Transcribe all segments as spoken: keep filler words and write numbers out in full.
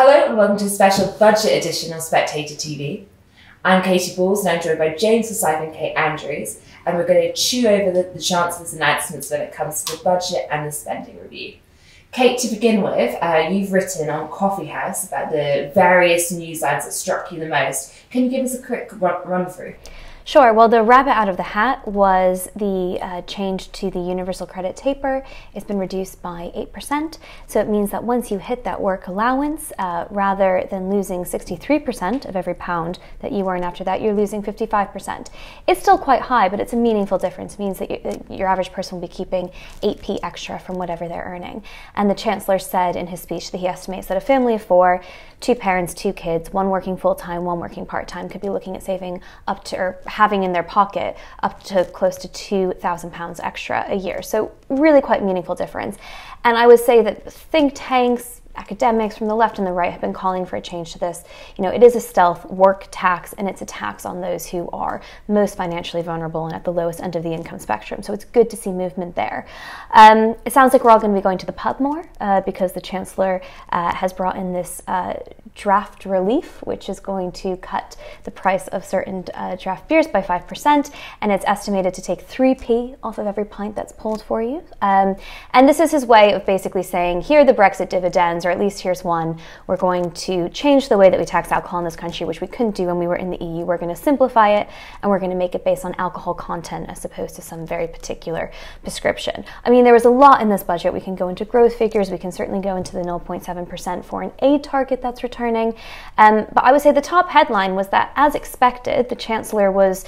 Hello and welcome to a special budget edition of Spectator T V. I'm Katy Balls and I'm joined by James Forsyth and Kate Andrews, and we're going to chew over the, the Chancellor's announcements when it comes to the budget and the spending review. Kate, to begin with, uh, you've written on Coffee House about the various newslines that struck you the most. Can you give us a quick run, run through? Sure. Well, the rabbit out of the hat was the uh, change to the universal credit taper. It's been reduced by eight percent. So it means that once you hit that work allowance, uh, rather than losing sixty-three percent of every pound that you earn after that, you're losing fifty-five percent. It's still quite high, but it's a meaningful difference. It means that you, your average person will be keeping eight p extra from whatever they're earning. And the Chancellor said in his speech that he estimates that a family of four, two parents, two kids, one working full-time, one working part-time, could be looking at saving up to, or having in their pocket up to close to two thousand pounds extra a year. So really quite meaningful difference. And I would say that think tanks, academics from the left and the right have been calling for a change to this. You know, it is a stealth work tax, and it's a tax on those who are most financially vulnerable and at the lowest end of the income spectrum. So it's good to see movement there. Um, it sounds like we're all going to be going to the pub more uh, because the Chancellor uh, has brought in this uh, draft relief, which is going to cut the price of certain uh, draft beers by five percent, and it's estimated to take three p off of every pint that's pulled for you. Um, and this is his way of basically saying, here are the Brexit dividends, or at least here's one. We're going to change the way that we tax alcohol in this country, which we couldn't do when we were in the E U. We're going to simplify it, and we're going to make it based on alcohol content as opposed to some very particular prescription. I mean, there was a lot in this budget. We can go into growth figures. We can certainly go into the zero point seven percent foreign aid target that's returning. Um, but I would say the top headline was that, as expected, the Chancellor was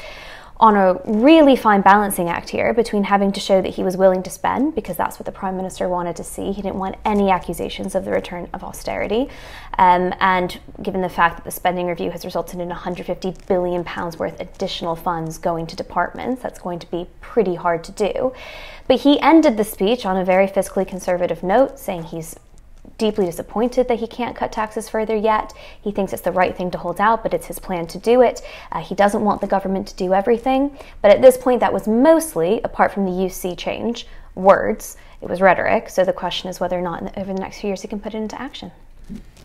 on a really fine balancing act here between having to show that he was willing to spend, because that's what the Prime Minister wanted to see. He didn't want any accusations of the return of austerity. Um, and given the fact that the spending review has resulted in one hundred fifty billion pounds worth additional funds going to departments, that's going to be pretty hard to do. But he ended the speech on a very fiscally conservative note, saying he's deeply disappointed that he can't cut taxes further yet. He thinks it's the right thing to hold out, but it's his plan to do it. Uh, he doesn't want the government to do everything. But at this point, that was mostly, apart from the U C change, words. It was rhetoric. So the question is whether or not in the, over the next few years he can put it into action.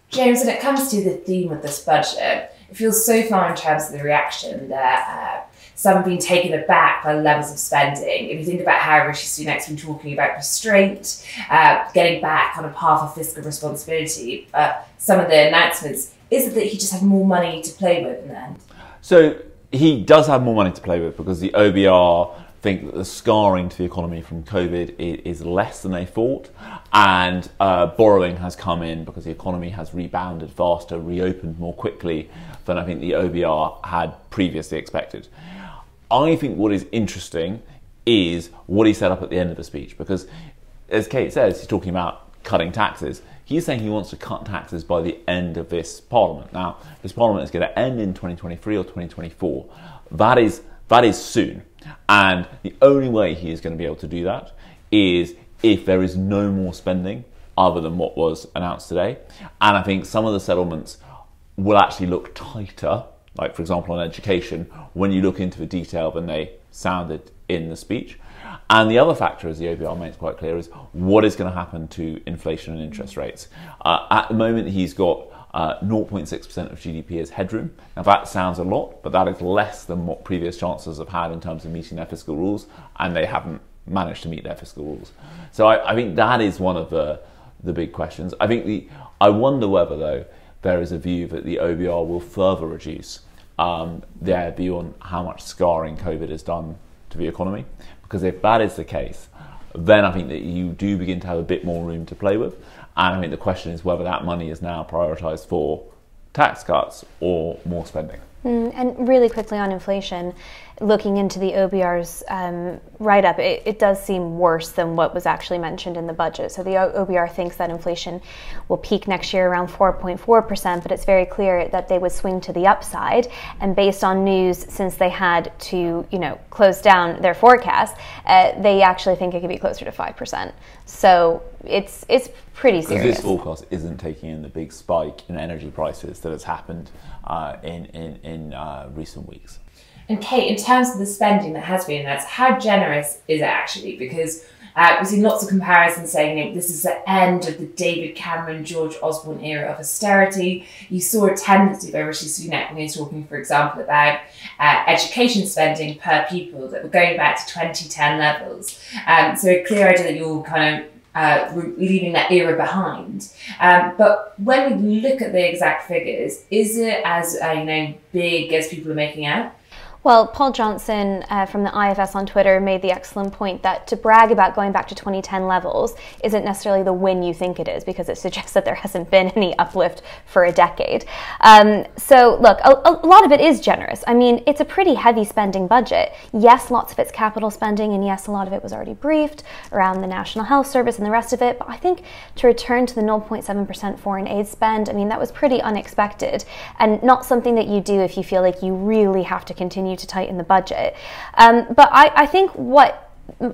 James, when it comes to the theme of this budget, it feels so far in terms of the reaction that uh, some have been taken aback by the levels of spending. If you think about how Rishi Sunak's been talking about restraint, uh, getting back on a path of fiscal responsibility, but uh, some of the announcements, is it that he just had more money to play with in the end? So he does have more money to play with, because the O B R think that the scarring to the economy from COVID is less than they thought, and uh, borrowing has come in because the economy has rebounded faster, reopened more quickly than I think the O B R had previously expected. I think what is interesting is what he set up at the end of the speech, because as Kate says, he's talking about cutting taxes. He's saying he wants to cut taxes by the end of this parliament. Now, this parliament is going to end in twenty twenty-three or twenty twenty-four. That is, that is soon. And the only way he is going to be able to do that is if there is no more spending other than what was announced today. And I think some of the settlements will actually look tighter, like for example on education, when you look into the detail than they sounded in the speech. And the other factor, as the O B R makes quite clear, is what is going to happen to inflation and interest rates. Uh, at the moment, he's got zero point six percent uh, of G D P as headroom. Now that sounds a lot, but that is less than what previous chancellors have had in terms of meeting their fiscal rules, and they haven't managed to meet their fiscal rules. So I, I think that is one of the, the big questions. I think the, I wonder whether though, there is a view that the O B R will further reduce um, their view on how much scarring COVID has done to the economy. Because if that is the case, then I think that you do begin to have a bit more room to play with. And I think the question is whether that money is now prioritised for tax cuts or more spending. Mm, and really quickly on inflation, looking into the O B R's um, write-up, it, it does seem worse than what was actually mentioned in the budget. So the O B R thinks that inflation will peak next year around four point four percent, but it's very clear that they would swing to the upside. And based on news since they had to, you know, close down their forecast, uh, they actually think it could be closer to five percent. So it's it's pretty serious. This forecast isn't taking in the big spike in energy prices that has happened uh, in in in uh, recent weeks. And Kate, in terms of the spending that has been announced, how generous is it actually? Because uh, we've seen lots of comparisons saying, you know, this is the end of the David Cameron, George Osborne era of austerity. You saw a tendency by Rishi Sunak when he was talking, for example, about uh, education spending per pupil that were going back to twenty ten levels. Um, so a clear idea that you're kind of Uh, leaving that era behind. Um, but when we look at the exact figures, is it as uh, you know, big as people are making out? Well, Paul Johnson uh, from the I F S on Twitter made the excellent point that to brag about going back to twenty ten levels isn't necessarily the win you think it is, because it suggests that there hasn't been any uplift for a decade. Um, so look, a, a lot of it is generous. I mean, it's a pretty heavy spending budget. Yes, lots of it's capital spending, and yes, a lot of it was already briefed around the National Health Service and the rest of it. But I think to return to the zero point seven percent foreign aid spend, I mean, that was pretty unexpected and not something that you do if you feel like you really have to continue to tighten the budget. Um, but I, I think what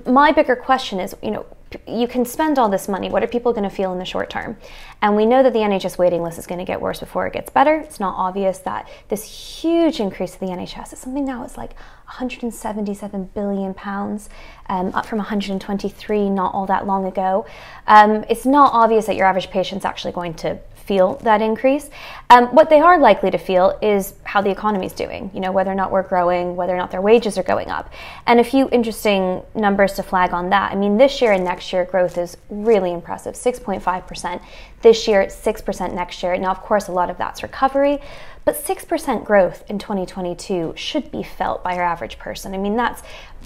my bigger question is, you know, you can spend all this money, what are people going to feel in the short term? And we know that the N H S waiting list is going to get worse before it gets better. It's not obvious that this huge increase to the N H S is something now it's like one hundred seventy-seven billion pounds, um, up from one hundred twenty-three not all that long ago. Um, it's not obvious that your average patient's actually going to feel that increase. Um, what they are likely to feel is how the economy is doing, you know, whether or not we're growing, whether or not their wages are going up. And a few interesting numbers to flag on that. I mean, this year and next year growth is really impressive, six point five percent this year, six percent next year. Now, of course, a lot of that's recovery, but six percent growth in twenty twenty-two should be felt by your average person. I mean, that's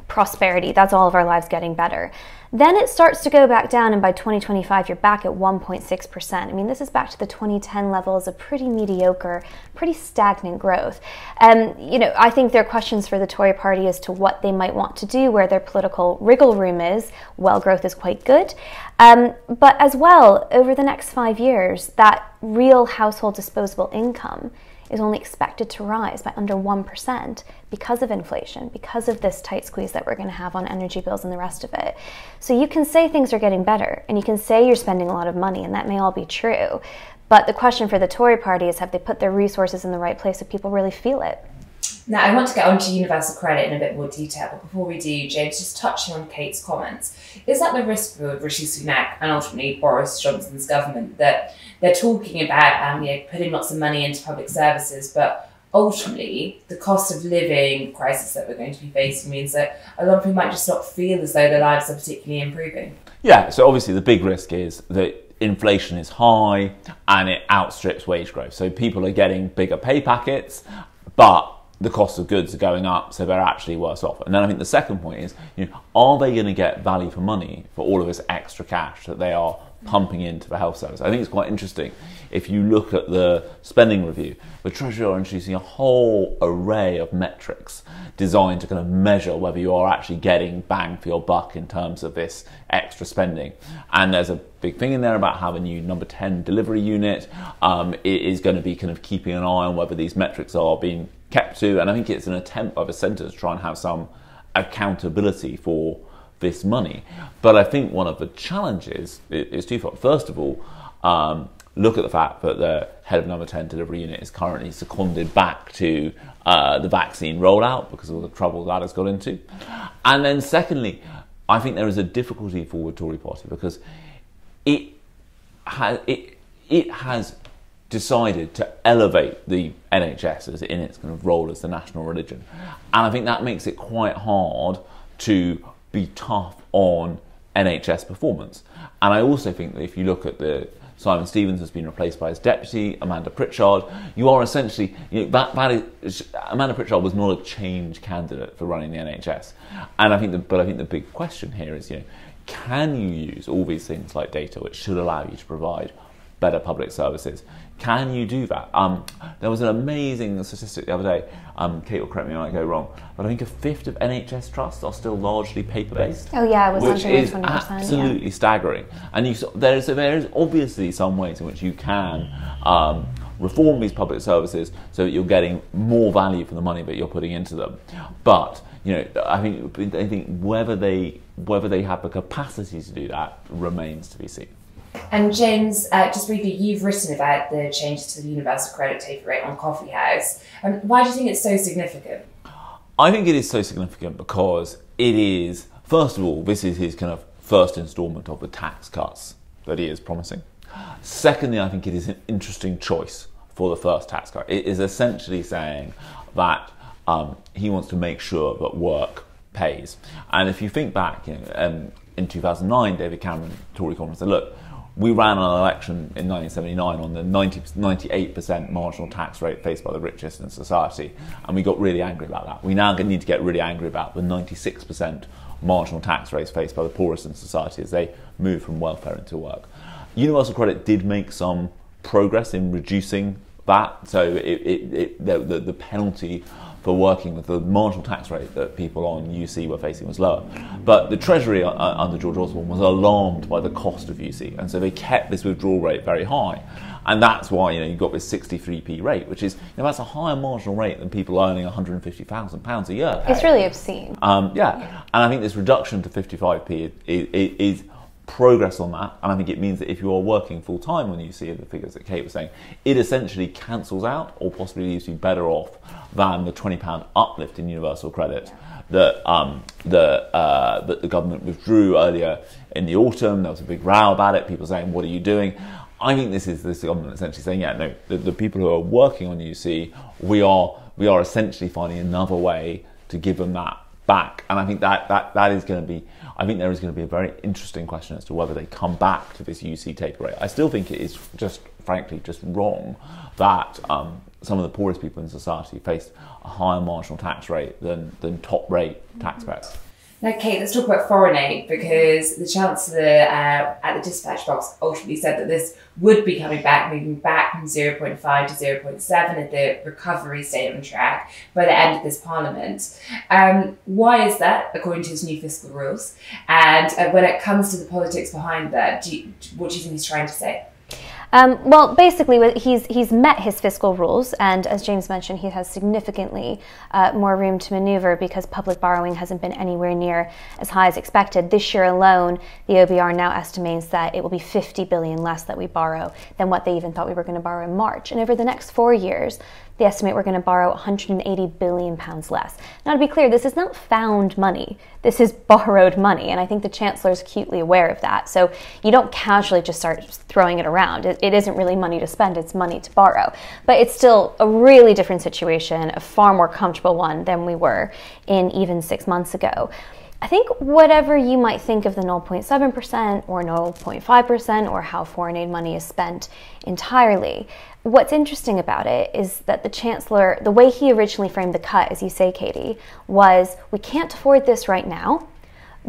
prosperity. That's all of our lives getting better. Then it starts to go back down, and by twenty twenty-five, you're back at one point six percent. I mean, this is back to the twenty ten levels of pretty mediocre, pretty stagnant growth. Um, you know, I think there are questions for the Tory party as to what they might want to do, where their political wriggle room is. Well, growth is quite good. Um, but as well, over the next five years, that real household disposable income is only expected to rise by under one percent because of inflation, because of this tight squeeze that we're going to have on energy bills and the rest of it. So you can say things are getting better, and you can say you're spending a lot of money, and that may all be true. But the question for the Tory party is, have they put their resources in the right place so people really feel it? Now, I want to get on to universal credit in a bit more detail, but before we do, James, just touching on Kate's comments, is that the risk for Rishi Sunak and ultimately Boris Johnson's government, that they're talking about um, you know, putting lots of money into public services, but ultimately the cost of living crisis that we're going to be facing means that a lot of people might just not feel as though their lives are particularly improving? Yeah, so obviously the big risk is that inflation is high and it outstrips wage growth. So people are getting bigger pay packets, but the cost of goods are going up, so they're actually worse off. And then I think the second point is, you know, are they going to get value for money for all of this extra cash that they are pumping into the health service? I think it's quite interesting. If you look at the spending review, the Treasury are introducing a whole array of metrics designed to kind of measure whether you are actually getting bang for your buck in terms of this extra spending. And there's a big thing in there about how the new number ten delivery unit um, is going to be kind of keeping an eye on whether these metrics are being kept to, and I think it's an attempt by the centre to try and have some accountability for this money. But I think one of the challenges is twofold. First of all, um, look at the fact that the head of number ten delivery unit is currently seconded back to uh, the vaccine rollout because of all the trouble that has got into. And then secondly, I think there is a difficulty for the Tory party because it has, it, it has decided to elevate the N H S as in its kind of role as the national religion. And I think that makes it quite hard to be tough on N H S performance. And I also think that if you look at the Simon Stevens has been replaced by his deputy, Amanda Pritchard, you are essentially, you know, that, that is, Amanda Pritchard was not a change candidate for running the N H S. And I think, the, but I think the big question here is, you know, can you use all these things like data, which should allow you to provide better public services? Can you do that? Um, there was an amazing statistic the other day, um, Kate will correct me if I go wrong, but I think a fifth of N H S trusts are still largely paper-based. Oh yeah, it was which is twenty percent, absolutely yeah. staggering. And you, there, is, there is obviously some ways in which you can um, reform these public services so that you're getting more value for the money that you're putting into them. But you know, I think, I think whether they whether they have the capacity to do that remains to be seen. And James, uh, just briefly, you've written about the changes to the universal credit take rate on Coffee House. Um, why do you think it's so significant? I think it is so significant because it is, first of all, this is his kind of first instalment of the tax cuts that he is promising. Secondly, I think it is an interesting choice for the first tax cut. It is essentially saying that um, he wants to make sure that work pays. And if you think back, you know, um, in two thousand nine, David Cameron, Tory conference, said, look, we ran an election in nineteen seventy-nine on the ninety, ninety-eight percent marginal tax rate faced by the richest in society, and we got really angry about that. We now need to get really angry about the ninety-six percent marginal tax rates faced by the poorest in society as they move from welfare into work. Universal credit did make some progress in reducing that, so it, it, it, the, the, the penalty for working with the marginal tax rate that people on U C were facing was lower. But the Treasury uh, under George Osborne was alarmed by the cost of U C, and so they kept this withdrawal rate very high. And that's why, you know, you've got this sixty-three p rate, which is, you know, that's a higher marginal rate than people earning one hundred and fifty thousand pounds a year. Pay. It's really obscene. Um, yeah. yeah, and I think this reduction to fifty-five p is, is, is progress on that, and I think it means that if you are working full time on U C, the figures that Kate was saying, it essentially cancels out or possibly leaves you better off than the twenty pound uplift in universal credit that um, the uh, that the government withdrew earlier in the autumn. There was a big row about it. People saying, "What are you doing?" I think this is this government essentially saying, "Yeah, no, the, the people who are working on U C, we are we are essentially finding another way to give them that back." And I think that that that is going to be, I think there is going to be a very interesting question as to whether they come back to this U C taper rate. I still think it is just, frankly, just wrong that um, some of the poorest people in society faced a higher marginal tax rate than, than top rate taxpayers. Now, Kate, let's talk about foreign aid, because the Chancellor uh, at the dispatch box ultimately said that this would be coming back, moving back from zero point five to zero point seven of the recovery stayed on track by the end of this Parliament. Um, why is that, according to his new fiscal rules? And uh, when it comes to the politics behind that, do you, what do you think he's trying to say? Um, well, basically, he's, he's met his fiscal rules, and as James mentioned, he has significantly uh, more room to manoeuvre because public borrowing hasn't been anywhere near as high as expected. This year alone, the O B R now estimates that it will be fifty billion dollars less that we borrow than what they even thought we were going to borrow in March. And over the next four years, they estimate we're going to borrow one hundred and eighty billion pounds less. Now, to be clear, this is not found money. This is borrowed money, and I think the Chancellor's acutely aware of that. So you don't casually just start throwing it around. It, it isn't really money to spend, it's money to borrow. But it's still a really different situation, a far more comfortable one than we were in even six months ago. I think whatever you might think of the zero point seven percent or zero point five percent or how foreign aid money is spent entirely, what's interesting about it is that the Chancellor, the way he originally framed the cut, as you say, Katie, was we can't afford this right now,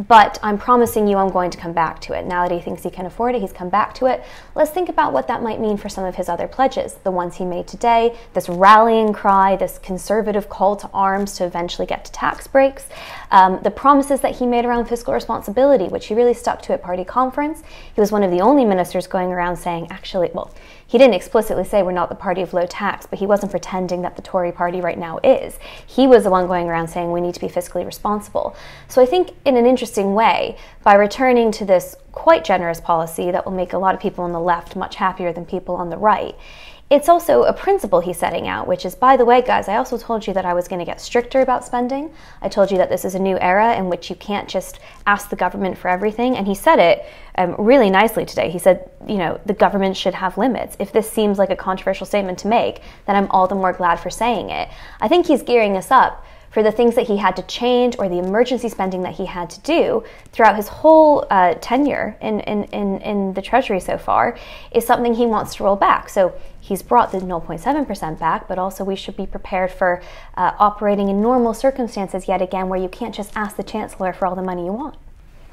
but I'm promising you I'm going to come back to it. Now that he thinks he can afford it, he's come back to it. Let's think about what that might mean for some of his other pledges, the ones he made today, this rallying cry, this conservative call to arms to eventually get to tax breaks, um, the promises that he made around fiscal responsibility, which he really stuck to at party conference. He was one of the only ministers going around saying, actually, well, he didn't explicitly say we're not the party of low tax, but he wasn't pretending that the Tory party right now is. He was the one going around saying we need to be fiscally responsible. So I think in an interesting way, by returning to this quite generous policy that will make a lot of people on the left much happier than people on the right, it's also a principle he's setting out, which is, by the way, guys, I also told you that I was going to get stricter about spending. I told you that this is a new era in which you can't just ask the government for everything. And he said it um, really nicely today. He said, you know, the government should have limits. If this seems like a controversial statement to make, then I'm all the more glad for saying it. I think he's gearing us up for the things that he had to change or the emergency spending that he had to do throughout his whole uh, tenure in, in, in, in the Treasury so far is something he wants to roll back. So he's brought the zero point seven percent back, but also we should be prepared for uh, operating in normal circumstances yet again, where you can't just ask the Chancellor for all the money you want.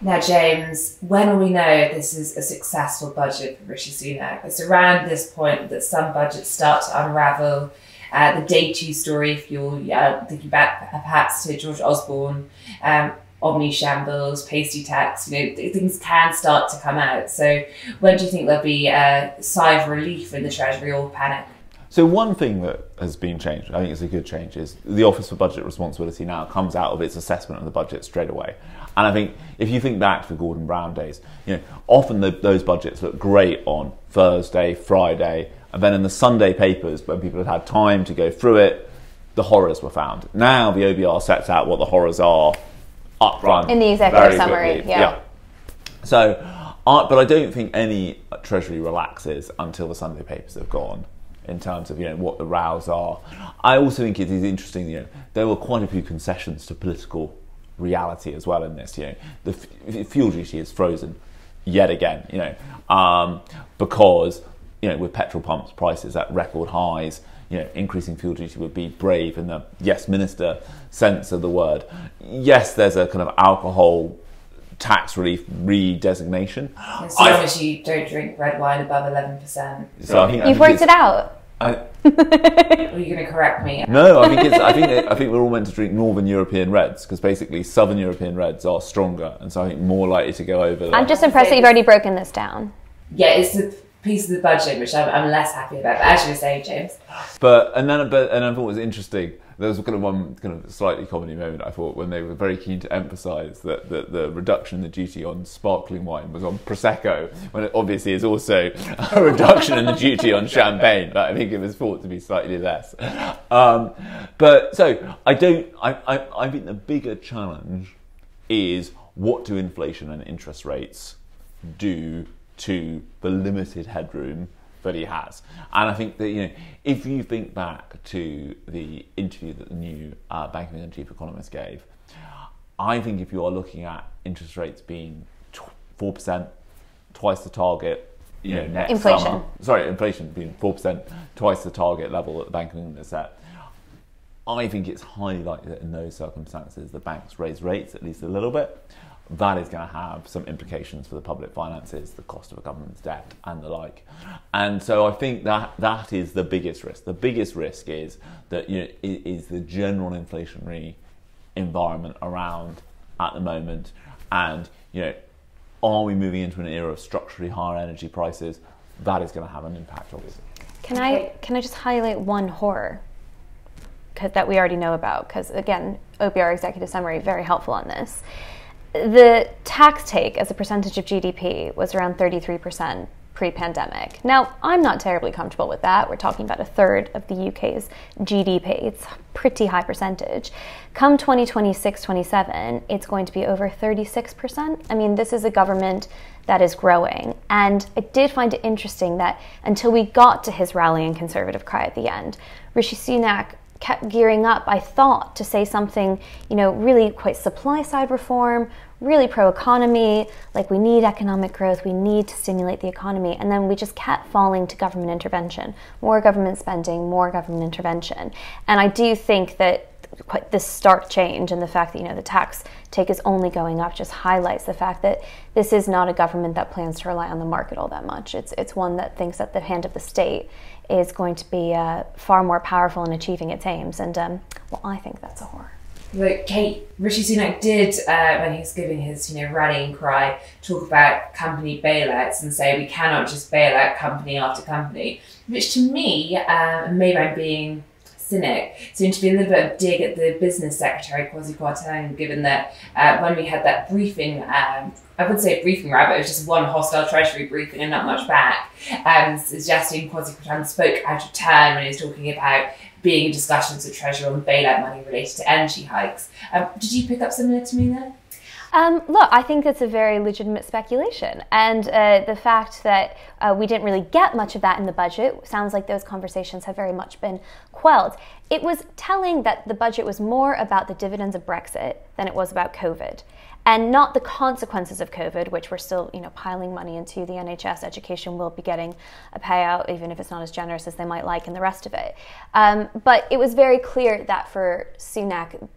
Now, James, when will we know this is a successful budget for Rishi Sunak? It's around this point that some budgets start to unravel. Uh, the day two story, if you're uh, thinking back perhaps to George Osborne, um, Omni shambles, pasty tax, you know, things can start to come out. So when do you think there'll be a sigh of relief in the Treasury or panic? So one thing that has been changed, I think it's a good change, is the Office for Budget Responsibility now comes out of its assessment of the budget straight away. And I think if you think back to the Gordon Brown days, you know, often the, those budgets look great on Thursday, Friday, and then in the Sunday papers, when people had had time to go through it, the horrors were found. Now the O B R sets out what the horrors are up front. In the executive summary, yeah. yeah. So, uh, but I don't think any Treasury relaxes until the Sunday papers have gone, in terms of, you know, what the rows are. I also think it is interesting, you know, there were quite a few concessions to political reality as well in this. You know, the f fuel duty is frozen yet again, you know, um, because, you know, with petrol pumps prices at record highs, you know, increasing fuel duty would be brave in the yes minister sense of the word. Yes, there's a kind of alcohol tax relief redesignation. As long as you don't drink red wine above eleven percent. So yeah. You've worked it out. I, Are you going to correct me? No, I think it's, I think I think we're all meant to drink Northern European reds, because basically Southern European reds are stronger, and so I think more likely to go over. I'm just impressed that you've already broken this down. Yeah, it's the piece of the budget which I'm, I'm less happy about. But as you were saying, James. But and then but and I thought it was interesting. There was kind of one kind of slightly comedy moment, I thought, when they were very keen to emphasise that, that the reduction in the duty on sparkling wine was on Prosecco, when it obviously is also a reduction in the duty on champagne, but I think it was thought to be slightly less. Um, but so I don't, I, I, I think the bigger challenge is, what do inflation and interest rates do to the limited headroom that he has? And I think that, you know, if you think back to the interview that the new uh, Bank of England chief economist gave, I think if you are looking at interest rates being four percent, twice the target, you know, next inflation. summer. Sorry, inflation being four percent, twice the target level that the Bank of England has set. I think it's highly likely that in those circumstances the banks raise rates at least a little bit. That is going to have some implications for the public finances, the cost of a government's debt and the like. And so I think that that is the biggest risk. The biggest risk is that, you know, is the general inflationary environment around at the moment. And, you know, are we moving into an era of structurally higher energy prices? That is going to have an impact, obviously. Can I, can I just highlight one horror that we already know about? Because, again, O B R executive summary, very helpful on this. The tax take as a percentage of G D P was around thirty-three percent pre-pandemic. Now, I'm not terribly comfortable with that. We're talking about a third of the U K's G D P. It's a pretty high percentage. Come twenty twenty-six, twenty-seven, it's going to be over thirty-six percent. I mean, this is a government that is growing. And I did find it interesting that until we got to his rallying conservative cry at the end, Rishi Sunak kept gearing up, I thought, to say something, you know, really quite supply-side reform, really pro-economy, like we need economic growth, we need to stimulate the economy, and then we just kept falling to government intervention, more government spending, more government intervention. And I do think that quite this stark change, and the fact that, you know, the tax take is only going up, just highlights the fact that this is not a government that plans to rely on the market all that much. It's, it's one that thinks that the hand of the state is going to be uh, far more powerful in achieving its aims. And, um, well, I think that's a horror. Look, Kate, Rishi Sunak did, uh, when he was giving his, you know, rallying cry, talk about company bailouts and say we cannot just bail out company after company, which to me, uh, maybe I'm being cynic, seemed to be a little bit of a dig at the business secretary, Kwasi Kwarteng, given that uh, when we had that briefing, um, I would say a briefing, right, but it was just one hostile Treasury briefing and not much back, um, suggesting Kwasi Kwarteng spoke out of turn when he was talking about being in discussions with Treasury on bailout money related to energy hikes. Um, did you pick up similar to me there? Um, look, I think that's a very legitimate speculation, and uh, the fact that uh, we didn't really get much of that in the budget, sounds like those conversations have very much been quelled. It was telling that the budget was more about the dividends of Brexit than it was about COVID, and not the consequences of COVID, which we're still, you know, piling money into. The N H S, education will be getting a payout, even if it's not as generous as they might like, and the rest of it. Um, but it was very clear that for Sunak,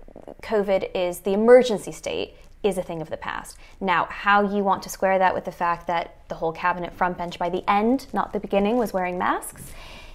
COVID is the emergency state, is a thing of the past. Now, how you want to square that with the fact that the whole cabinet frontbench by the end, not the beginning, was wearing masks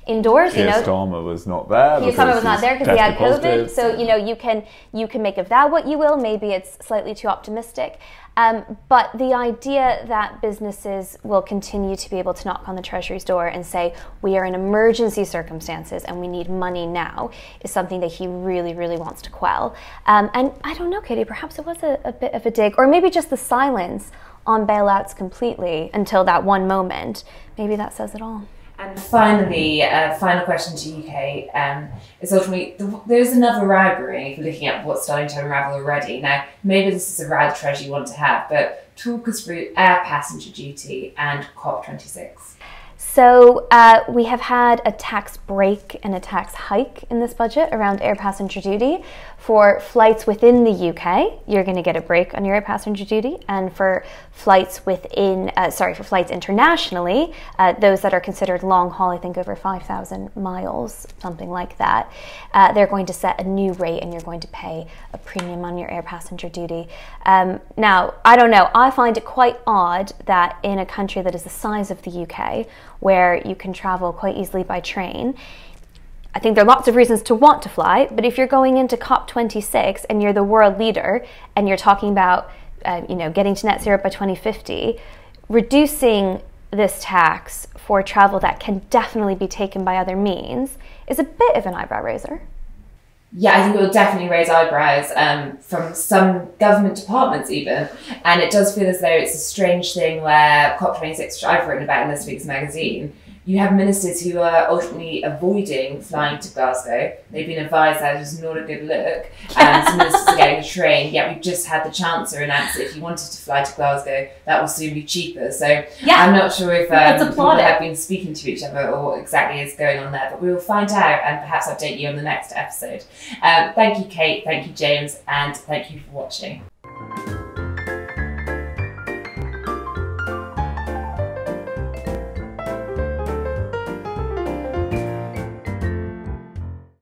indoors. Keir Starmer was not there. Keir Starmer was not there because he had COVID. So, you know, you can you can make of that what you will. Maybe it's slightly too optimistic. Um, but the idea that businesses will continue to be able to knock on the Treasury's door and say, we are in emergency circumstances and we need money now, is something that he really, really wants to quell. Um, and I don't know, Katie, perhaps it was a, a bit of a dig, or maybe just the silence on bailouts completely until that one moment. Maybe that says it all. And finally, a uh, final question to you, Kate, um, is ultimately, the, there's another rivalry if you're looking at what's starting to unravel already. Now, maybe this is a rad treasure you want to have, but talk us through air passenger duty and COP twenty-six. So uh, we have had a tax break and a tax hike in this budget around air passenger duty. For flights within the U K, you're going to get a break on your air passenger duty, and for flights within, uh, sorry, for flights internationally, uh, those that are considered long haul, I think over five thousand miles, something like that, uh, they're going to set a new rate, and you're going to pay a premium on your air passenger duty. Um, now, I don't know, I find it quite odd that in a country that is the size of the U K, where you can travel quite easily by train. I think there are lots of reasons to want to fly, but if you're going into COP twenty-six and you're the world leader and you're talking about uh, you know, getting to net zero by twenty fifty, reducing this tax for travel that can definitely be taken by other means is a bit of an eyebrow raiser. Yeah, I think it will definitely raise eyebrows um, from some government departments even. And it does feel as though it's a strange thing where COP twenty-six, which I've written about in this week's magazine, you have ministers who are ultimately avoiding flying to Glasgow. They've been advised that it's not a good look. And some ministers are getting a train, yet we've just had the Chancellor announce that if you wanted to fly to Glasgow, that will soon be cheaper. So yeah, I'm not sure if um, people have been speaking to each other or what exactly is going on there, but we will find out and perhaps update you on the next episode. Um, thank you, Kate. Thank you, James. And thank you for watching.